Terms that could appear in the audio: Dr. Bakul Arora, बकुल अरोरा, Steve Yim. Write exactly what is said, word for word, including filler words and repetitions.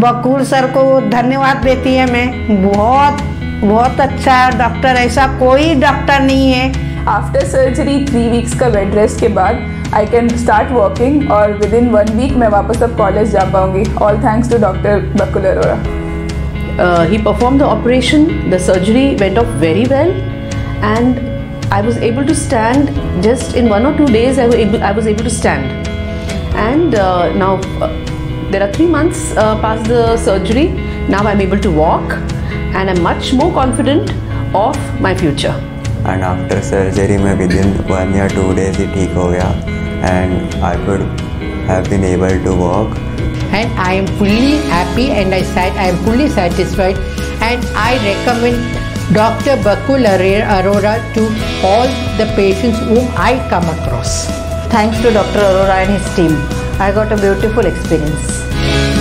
बकुल sir को धन्यवाद देती है मैं, बहुत बहुत अच्छा डॉक्टर, ऐसा कोई डॉक्टर नहीं है। आफ्टर सर्जरी थ्री वीक्स का बेड रेस्ट के बाद आई कैन स्टार्ट वर्किंग और विद इन वन वीक मैं वापस अब कॉलेज जा पाऊँगी। All thanks to doctor बकुल अरोरा। Uh, he performed the operation, the surgery went off very well, and I was able to stand just in one or two days. I was able, I was able to stand, and uh, now uh, there are three months uh, past the surgery. Now I'm able to walk, and I'm much more confident of my future. And after surgery, मैं within one or two days ही ठीक हो गया, and I could have been able to walk. And I am fully happy and I, I am fully satisfied, and I recommend Doctor Bakul Arora to all the patients whom I come across. Thanks to Doctor Arora and his team. I got a beautiful experience.